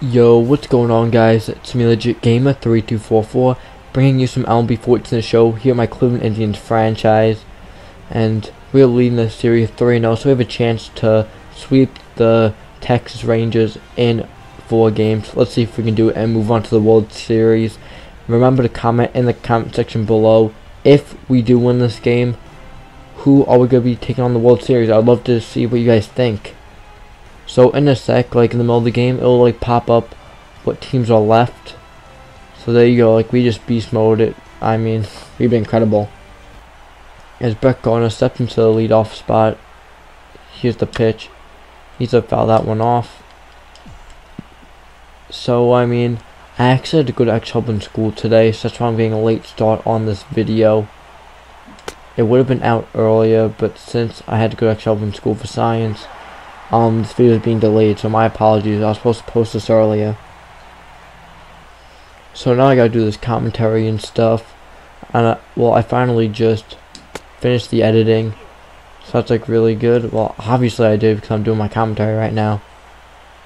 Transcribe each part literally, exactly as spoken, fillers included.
Yo, what's going on, guys? It's me, Legit Gamer three two four four, bringing you some M L B fourteen: The Show here at my Cleveland Indians franchise. And we're leading the series three and oh, so we have a chance to sweep the Texas Rangers in four games. Let's see if we can do it and move on to the World Series. Remember to comment in the comment section below if we do win this game. Who are we going to be taking on the World Series? I'd love to see what you guys think. So in a sec, like in the middle of the game, it'll like pop up what teams are left. So there you go, like we just beast mode it. I mean, we've been incredible. As Brett Gardner stepped into the leadoff spot, here's the pitch. He's to foul that one off. So I mean, I actually had to go to X-Hub in school today, so that's why I'm getting a late start on this video. It would have been out earlier, but since I had to go to X-Hub in school for science, Um, this video is being delayed, so my apologies. I was supposed to post this earlier. So now I gotta do this commentary and stuff. And I, well, I finally just finished the editing, so that's like really good. Well, obviously I did because I'm doing my commentary right now.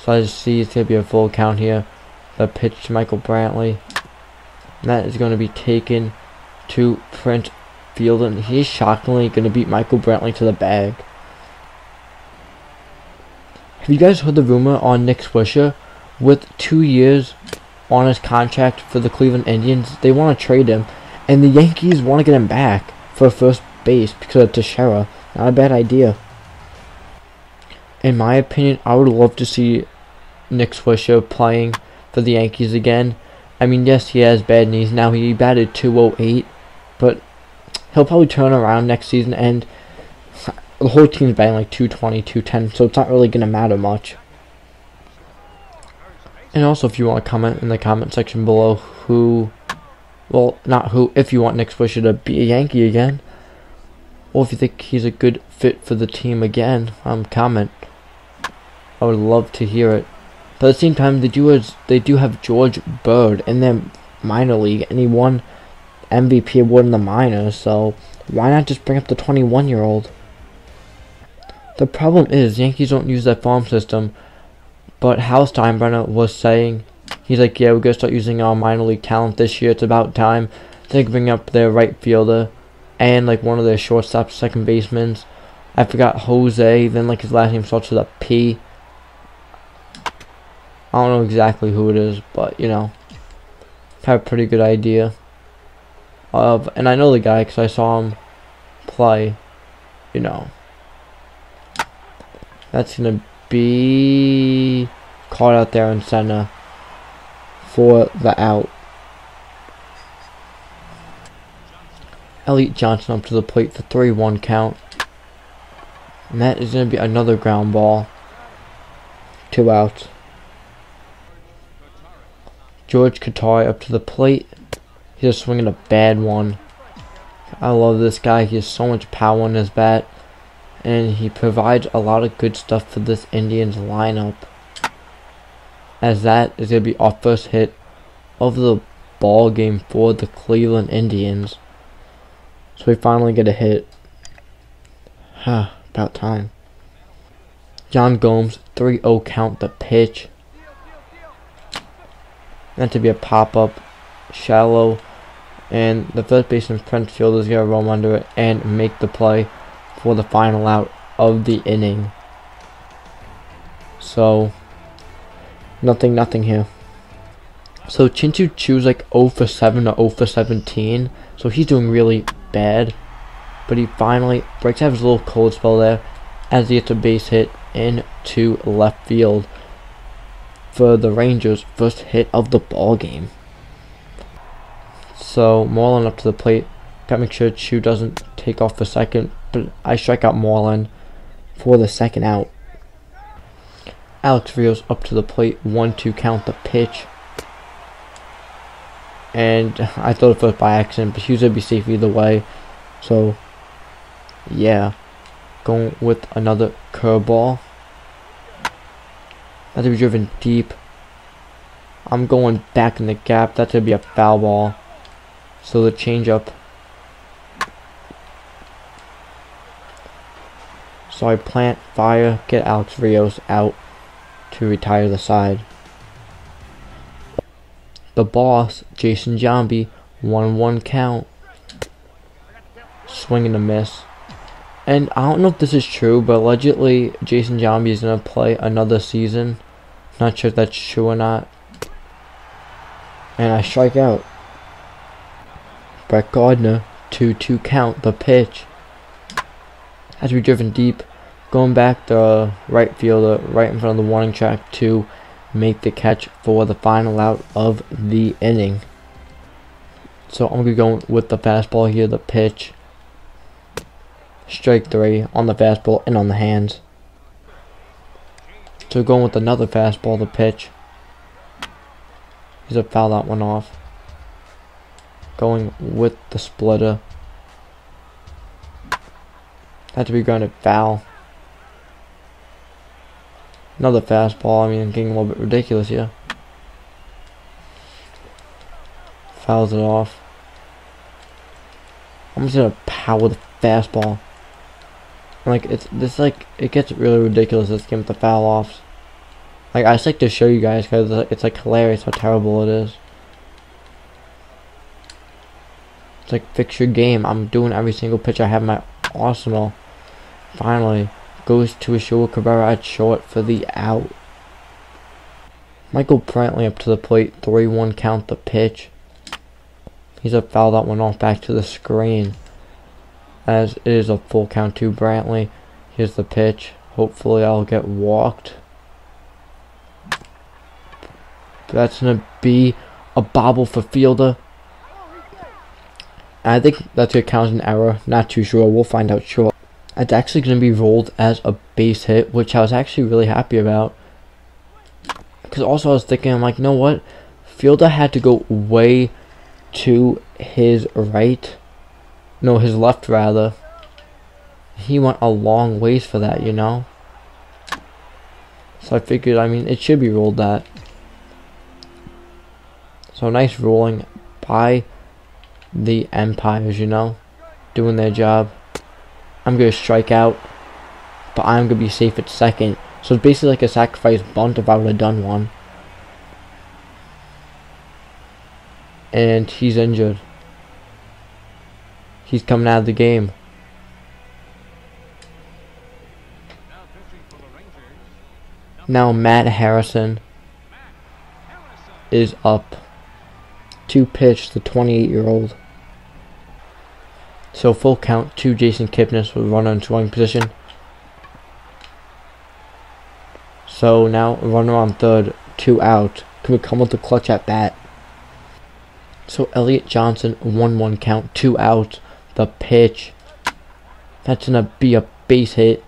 So I just see it's gonna be a full count here. The pitch to Michael Brantley, and that is gonna be taken to Prince Fielder, and he's shockingly gonna beat Michael Brantley to the bag. Have you guys heard the rumor on Nick Swisher? With two years on his contract for the Cleveland Indians, they want to trade him, and the Yankees want to get him back for first base because of Teixeira. Not a bad idea. In my opinion, I would love to see Nick Swisher playing for the Yankees again. I mean, yes, he has bad knees now. He batted two oh eight, but he'll probably turn around next season, and the whole team's batting like two twenty, two ten, so it's not really going to matter much. And also, if you want to comment in the comment section below who, well, not who, if you want Nick Swisher to be a Yankee again, or if you think he's a good fit for the team again, um, comment. I would love to hear it. But at the same time, they do, is, they do have George Bird in their minor league, and he won M V P award in the minors, so why not just bring up the twenty-one-year-old? The problem is, Yankees don't use that farm system, but Hal Steinbrenner was saying, he's like, yeah, we're going to start using our minor league talent this year, it's about time. They can bring up their right fielder, and like one of their shortstops, second basemen. I forgot Jose, then like his last name starts with a P. I don't know exactly who it is, but you know, I have a pretty good idea of, and I know the guy because I saw him play, you know. That's going to be caught out there in center for the out. Elliot Johnson up to the plate for three one count. And that is going to be another ground ball. Two outs. George Katari up to the plate. He's swinging a bad one. I love this guy. He has so much power in his bat, and he provides a lot of good stuff for this Indians lineup. As that is going to be our first hit of the ball game for the Cleveland Indians. So we finally get a hit. Huh, about time. John Gomes, three oh count, the pitch. Meant to be a pop-up, shallow, and the first baseman Prince Fielder is going to roam under it and make the play for the final out of the inning. So nothing nothing here. So Shin-Soo Choo's like oh for seven or oh for seventeen, so he's doing really bad, but he finally breaks out his little cold spell there as he hits a base hit into left field for the Rangers' first hit of the ball game. So Marlon up to the plate, gotta make sure Choo doesn't take off for second, but I strike out Marlon for the second out. Alex Rios up to the plate, one two count, the pitch. And I thought it first by accident, but he was going to be safe either way. So, yeah. Going with another curveball. That's going to be driven deep. I'm going back in the gap. That's going to be a foul ball. So the changeup. So I plant, fire, get Alex Rios out to retire the side. The boss, Jason Giambi, one one count. Swing and a miss. And I don't know if this is true, but allegedly Jason Giambi is going to play another season. Not sure if that's true or not. And I strike out. Brett Gardner, two two count, the pitch. Has to be driven deep. Going back to right fielder, right in front of the warning track to make the catch for the final out of the inning. So I'm going to be going with the fastball here, the pitch. Strike three on the fastball and on the hands. So going with another fastball, the pitch. He's a foul that one off. Going with the splitter. Had to be grounded foul. Another fastball. I mean, I'm getting a little bit ridiculous here. Fouls it off. I'm just gonna power the fastball. Like it's this like it gets really ridiculous this game with the foul offs. Like I just like to show you guys because it's, it's like hilarious how terrible it is. It's like fix your game. I'm doing every single pitch I have in my arsenal. Finally goes to Asdrubal Cabrera at short for the out. Michael Brantley up to the plate. three one count the pitch. He's a foul that one off back to the screen. As it is a full count to Brantley. Here's the pitch. Hopefully I'll get walked. That's going to be a bobble for Fielder. I think that's going to count as an error. Not too sure. We'll find out short. It's actually going to be rolled as a base hit, which I was actually really happy about. Because also I was thinking, I'm like, you know what? Fielder had to go way to his right. No, his left, rather. He went a long ways for that, you know? So I figured, I mean, it should be rolled that. So nice rolling by the Empires, you know? Doing their job. I'm going to strike out, but I'm going to be safe at second. So it's basically like a sacrifice bunt if I would have done one. And he's injured. He's coming out of the game. Now Matt Harrison is up to pitch the twenty-eight-year-old. So full count to Jason Kipnis with a runner in scoring position. So now runner on third, two out. Could we come with the clutch at bat? So Elliot Johnson, one one count, two out. The pitch. That's gonna be a base hit,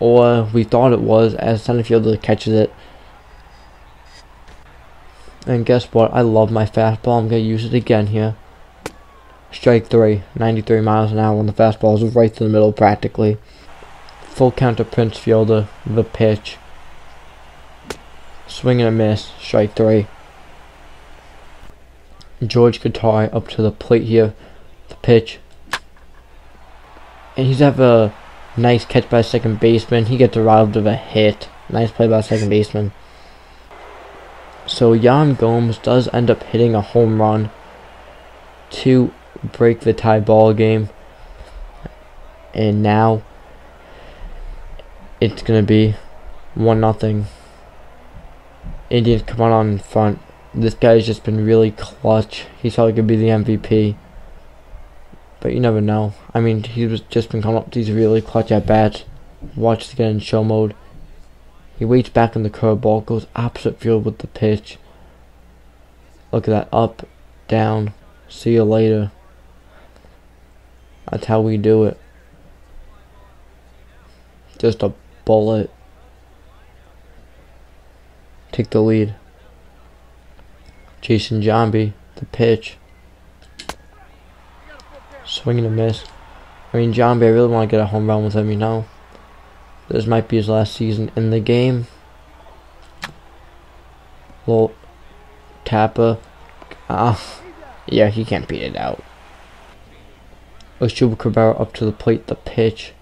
or we thought it was, as center fielder catches it. And guess what? I love my fastball. I'm gonna use it again here. Strike three, ninety-three miles an hour on the fastball is right through the middle practically. Full count to Prince Fielder. The pitch. Swing and a miss. Strike three. George Katari up to the plate here. The pitch, and he's have a nice catch by second baseman. He gets robbed of a hit. Nice play by second baseman. So Yan Gomes does end up hitting a home run to break the tie ball game, and now it's gonna be one nothing. Indians come on on in front. This guy's just been really clutch. He's probably gonna be the M V P. But you never know. I mean, he's just been coming up with these really clutch at bats. Watch again in show mode. He waits back on the curveball, goes opposite field with the pitch. Look at that. Up, down, see you later. That's how we do it. Just a bullet. Take the lead. Jason Giambi, the pitch. Swing and a miss. I mean, Giambi, I really want to get a home run with him, you know. This might be his last season in the game. Little tapper. Ah, yeah, he can't beat it out. Asdrubal Cabrera up to the plate, the pitch.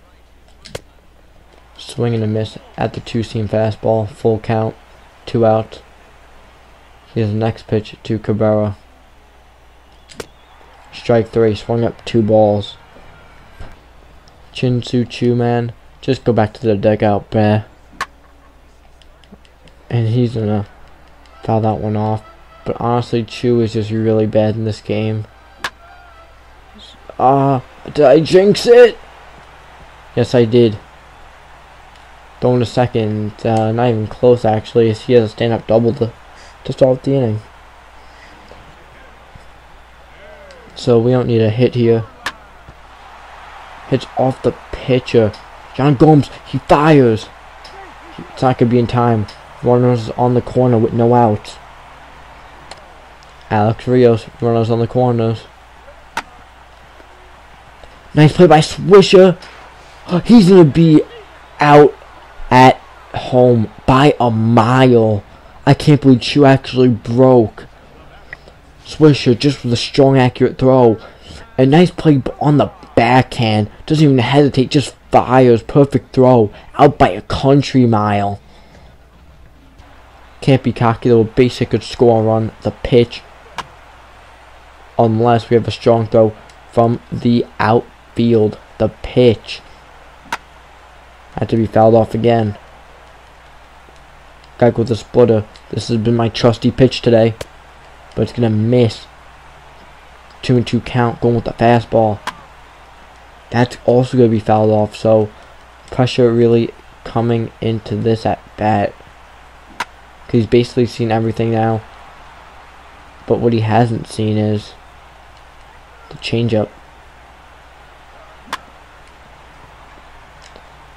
Swing and a miss at the two-seam fastball. Full count, two out. Here's the next pitch to Cabrera. Strike three, swung up two balls. Shin-Soo Choo, man, just go back to the dugout, bruh. And he's gonna foul that one off. But honestly, Choo is just really bad in this game. Ah, uh, did I jinx it? Yes, I did. Throw in a second, uh, not even close actually, as he has a stand-up double to, to start the inning. So we don't need a hit here. Hits off the pitcher. John Gomes, he fires. It's not going to be in time. Runners on the corner with no outs. Alex Rios, runners on the corners. Nice play by Swisher. He's going to be out at home by a mile. I can't believe Choo actually broke. Swisher just with a strong, accurate throw. A nice play on the backhand. Doesn't even hesitate, just fires. Perfect throw. Out by a country mile. Can't be cocky though. Basic could score a run. The pitch. Unless we have a strong throw from the outfield. The pitch. Had to be fouled off again. Guy with a splitter. This has been my trusty pitch today. But it's gonna miss. Two and two count, going with the fastball. That's also gonna be fouled off, so pressure really coming into this at bat. Cause he's basically seen everything now. But what he hasn't seen is the changeup.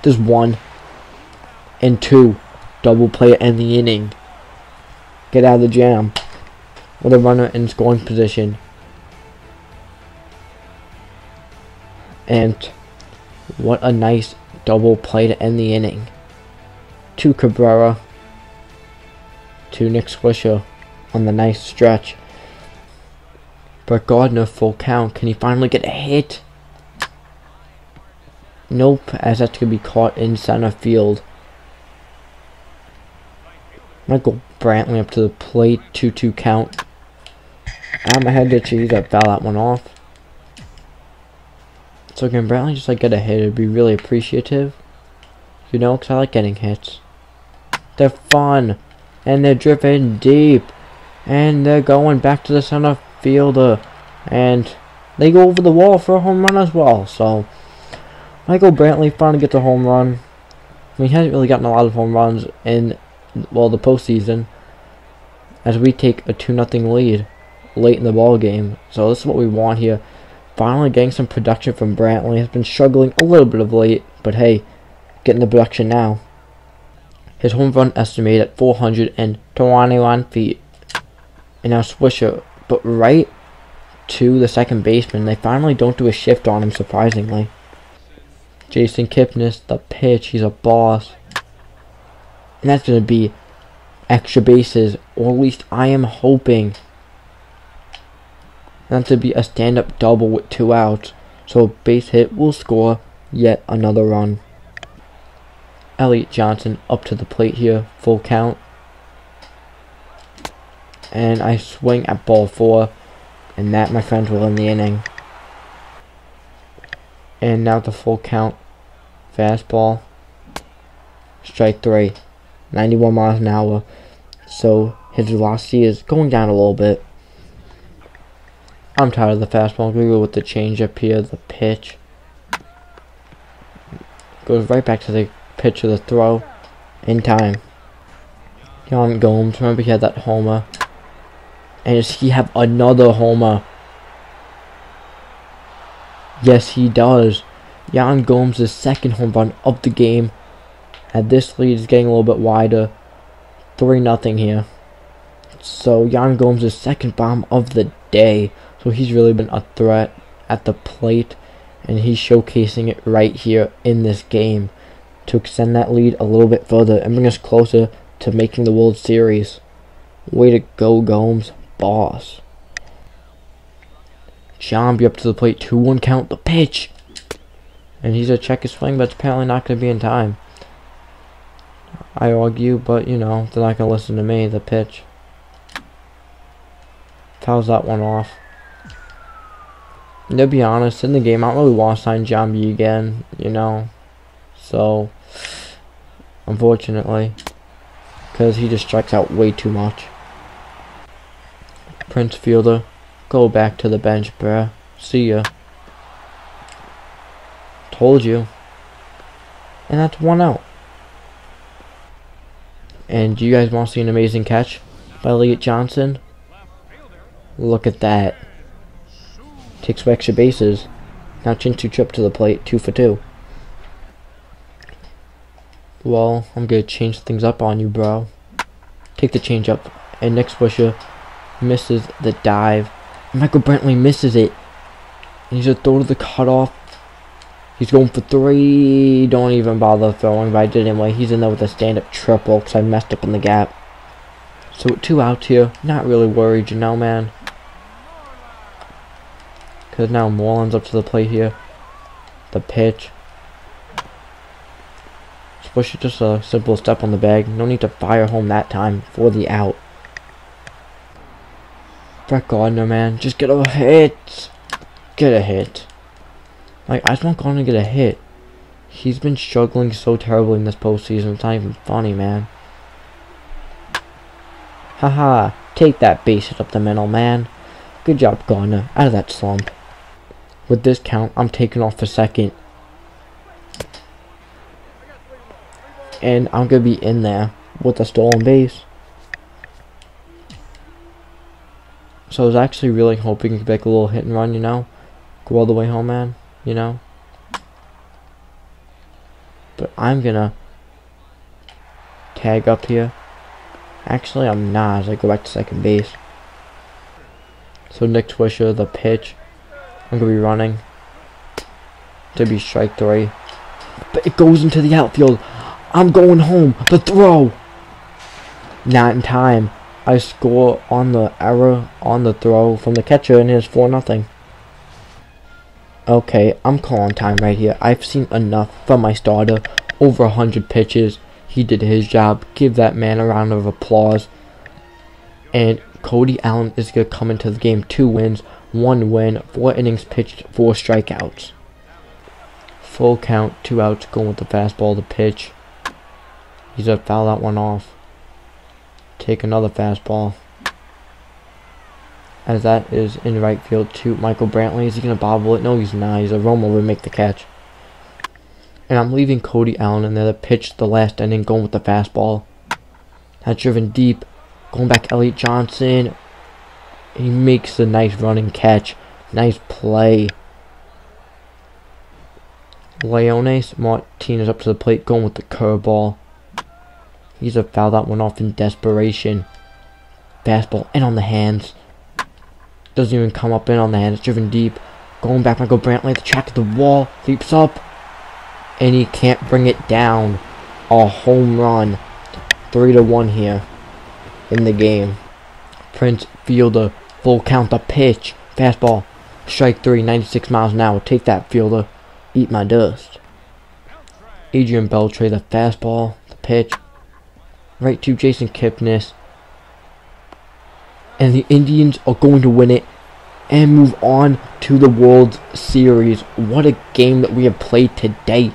There's one and two. Double play to end the inning. Get out of the jam. With a runner in scoring position. And what a nice double play to end the inning. To Cabrera. To Nick Swisher on the nice stretch. Brett Gardner, full count. Can he finally get a hit? Nope, as that's going to be caught in center field. Michael Brantley up to the plate, two two count. I'm ahead to choose that, foul that one off. So can Brantley just like get a hit? It'd be really appreciative. You know, because I like getting hits. They're fun. And they're driven deep. And they're going back to the center fielder. And they go over the wall for a home run as well. So Michael Brantley finally gets a home run. I mean, he hasn't really gotten a lot of home runs in, well, the postseason, as we take a two nothing lead late in the ball game. So this is what we want here. Finally getting some production from Brantley. Has been struggling a little bit of late, but hey, getting the production now. His home run estimated at four hundred twenty-one feet. And now Swisher, but right to the second baseman. They finally don't do a shift on him, surprisingly. Jason Kipnis, the pitch. He's a boss. And that's going to be extra bases, or at least I am hoping. And that's going to be a stand-up double with two outs. So a base hit will score yet another run. Elliot Johnson up to the plate here, full count. And I swing at ball four. And that, my friends, will end the inning. And now the full count. Fastball. Strike three. ninety-one miles an hour, so his velocity is going down a little bit. I'm tired of the fastball. We go with the changeup here, the pitch. Goes right back to the pitch of the throw, in time. Yan Gomes, remember he had that homer. And does he have another homer? Yes, he does. Yan Gomes' second home run of the game. And this lead is getting a little bit wider. three nothing here. So Yan Gomes' second bomb of the day. So he's really been a threat at the plate. And he's showcasing it right here in this game. To extend that lead a little bit further. And bring us closer to making the World Series. Way to go, Gomes. Boss. Giambi up to the plate. two one count. The pitch. And he's a check his swing. But it's apparently not going to be in time. I argue, but you know, they're not going to listen to me, the pitch. fouls that one off. And to be honest, in the game, I don't really want to sign Giambi again, you know. So, unfortunately, because he just strikes out way too much. Prince Fielder, go back to the bench, bruh. See ya. Told you. And that's one out. And do you guys want to see an amazing catch by Elliot Johnson? Look at that. Takes for extra bases. Now Shin-Soo Choo to the plate, two for two. Well, I'm gonna change things up on you, bro. Take the change up. And Nick Swisher misses the dive. Michael Brantley misses it. And he's a throw to the cutoff. He's going for three. Don't even bother throwing, but I did anyway. He's in there with a stand-up triple because I messed up in the gap. So two outs here. Not really worried, you know, man. Because now Marlon's up to the plate here. The pitch. Swisher just a simple step on the bag. No need to fire home that time for the out. Brett Gardner, man. Just get a hit. Get a hit. Like, I just want Gardner to get a hit. He's been struggling so terribly in this postseason. It's not even funny, man. Haha. Take that base hit up the middle, man. Good job, Gardner. Out of that slump. With this count, I'm taking off for second. And I'm going to be in there with a stolen base. So I was actually really hoping to make a little hit and run, you know. Go all the way home, man. You know, but I'm gonna tag up here. Actually, I'm not, as I go back to second base. So Nick Swisher, the pitch, I'm gonna be running to be strike three, but it goes into the outfield. I'm going home. The throw, not in time. I score on the error on the throw from the catcher, and it's four nothing. Okay, I'm calling time right here. I've seen enough from my starter. Over one hundred pitches. He did his job. Give that man a round of applause. And Cody Allen is going to come into the game. Two wins, one win, four innings pitched, four strikeouts. Full count, two outs, going with the fastball, the pitch. He's going to foul that one off. Take another fastball. As that is in right field to Michael Brantley. Is he going to bobble it? No, he's not. He's a roamer. Will make the catch. And I'm leaving Cody Allen in there. The pitch, the last inning, going with the fastball. That's driven deep. Going back, Elliot Johnson. He makes the nice running catch. Nice play. Leonis Martinez up to the plate, going with the curveball. He's a foul that one off in desperation. Fastball in on the hands. Doesn't even come up in on the hand. It's driven deep. Going back, Michael Brantley. The track of the wall. Leaps up. And he can't bring it down. A home run. three to one here. In the game. Prince Fielder. Full count. The pitch. Fastball. Strike three. ninety-six miles an hour. Take that, Fielder. Eat my dust. Adrian Beltre. The fastball. The pitch. Right to Jason Kipnis. And the Indians are going to win it and move on to the World Series. What a game that we have played today.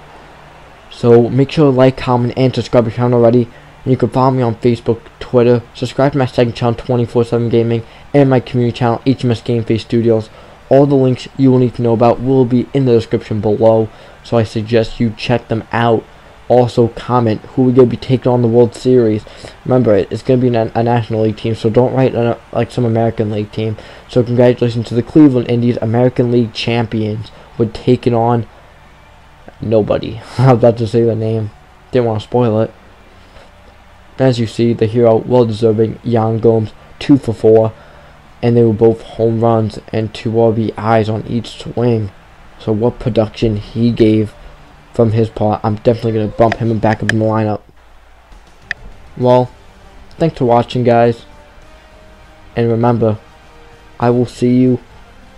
So make sure to like, comment, and subscribe if you haven't already. And you can follow me on Facebook, Twitter. Subscribe to my second channel, twenty-four seven Gaming, and my community channel, H M S Game Face Studios. All the links you will need to know about will be in the description below. So I suggest you check them out. Also comment who we're going to be taking on the World Series. Remember, it's going to be a National League team, so don't write a, like some American League team. So congratulations to the Cleveland Indians, American League champions. We're taking on nobody. I was about to say the name. Didn't want to spoil it. As you see, the hero, well-deserving, Yan Gomes, two for four. And they were both home runs and two R B Is on each swing. So what production he gave. From his part, I'm definitely going to bump him back up in the lineup. Well, thanks for watching, guys. And remember, I will see you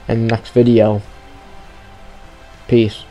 in the next video. Peace.